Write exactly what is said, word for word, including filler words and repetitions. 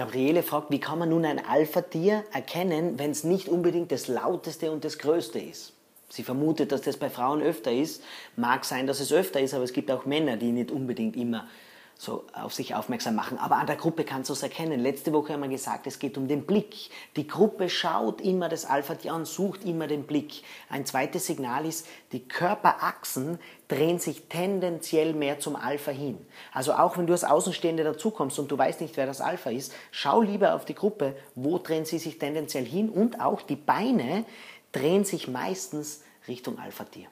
Gabriele fragt, wie kann man nun ein Alpha-Tier erkennen, wenn es nicht unbedingt das lauteste und das größte ist? Sie vermutet, dass das bei Frauen öfter ist. Mag sein, dass es öfter ist, aber es gibt auch Männer, die nicht unbedingt immer so auf sich aufmerksam machen. Aber an der Gruppe kannst du es erkennen. Letzte Woche haben wir gesagt, es geht um den Blick. Die Gruppe schaut immer das Alpha-Tier an, sucht immer den Blick. Ein zweites Signal ist, die Körperachsen drehen sich tendenziell mehr zum Alpha hin. Also auch wenn du als Außenstehende dazukommst und du weißt nicht, wer das Alpha ist, schau lieber auf die Gruppe, wo drehen sie sich tendenziell hin, und auch die Beine drehen sich meistens Richtung Alpha-Tier.